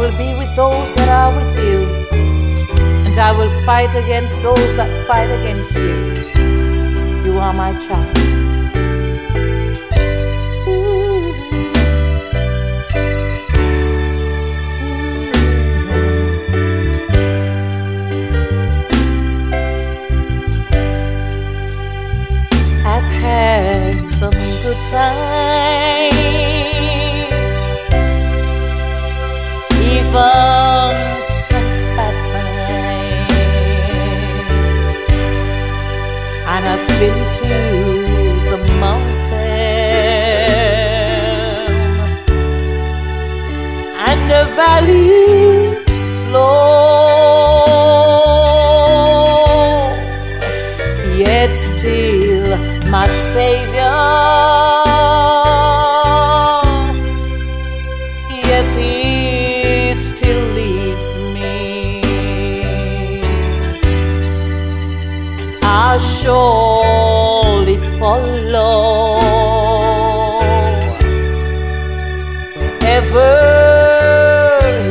will be with those that are with you, and I will fight against those that fight against you. You are my child. I've had some good times, even some sad times, and I've been to the mountain and the valley low, yet still my Savior, yes, He still leads me. I'll surely follow wherever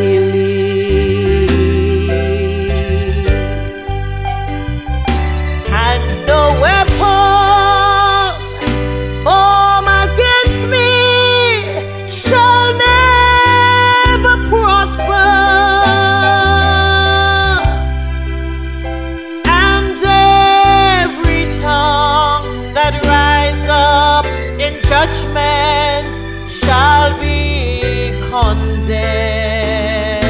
He leads, and no weapon judgment shall be condemned.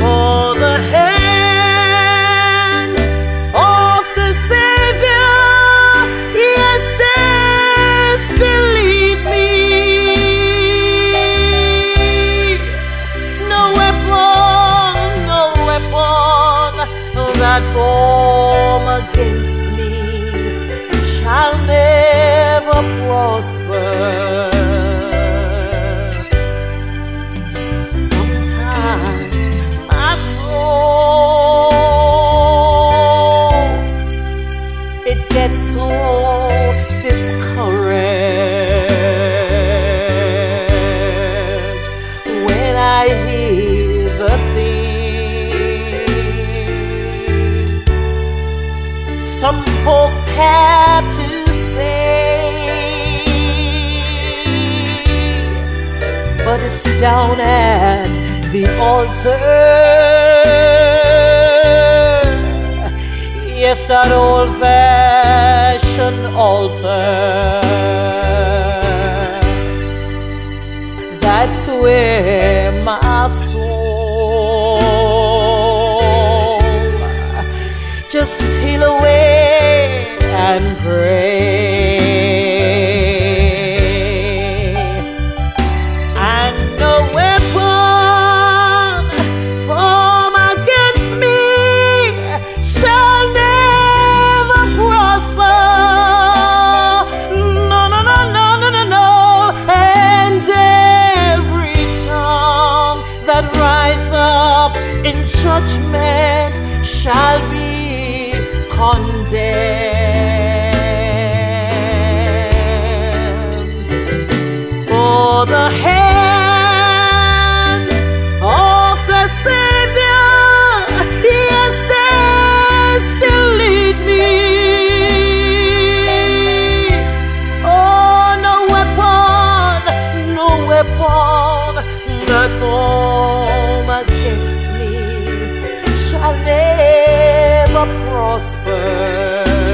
For the hand of the Savior, yes, they still lead me. No weapon, no weapon that form against I'll never prosper. Sometimes my soul, it gets so discouraged when I hear the things some folks have to but it's down at the altar. Yes, that old-fashioned altar. That's where my soul just steal away and pray. Judgment shall be condemned. For the hand of the Savior, yes, they still lead me. Oh, no weapon, no weapon that form against me shall never prosper.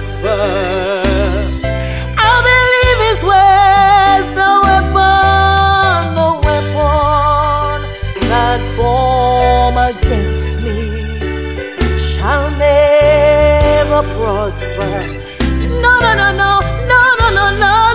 prosper. I believe His words, no weapon that form against me shall never prosper. No, no, no, no, no, no, no, no.